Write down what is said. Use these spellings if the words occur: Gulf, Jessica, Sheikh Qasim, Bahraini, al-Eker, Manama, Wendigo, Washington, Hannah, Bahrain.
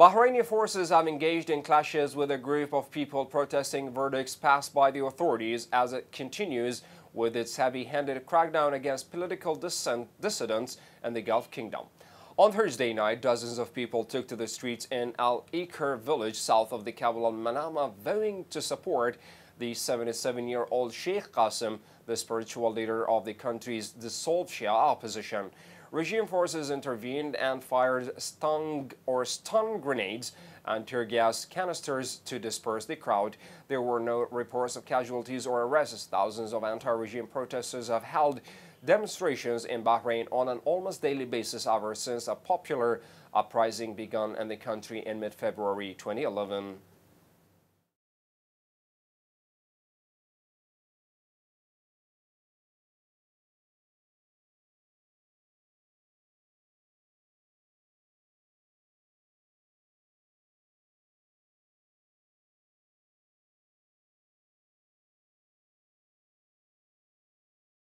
Bahraini forces have engaged in clashes with a group of people protesting verdicts passed by the authorities as it continues with its heavy-handed crackdown against political dissidents in the Gulf Kingdom. On Thursday night, dozens of people took to the streets in al-Eker village south of the capital Manama, vowing to support the 77-year-old Sheikh Qasim, the spiritual leader of the country's dissolved Shia opposition. Regime forces intervened and fired stun grenades and tear gas canisters to disperse the crowd. There were no reports of casualties or arrests. Thousands of anti-regime protesters have held demonstrations in Bahrain on an almost daily basis ever since a popular uprising began in the country in mid-February 2011.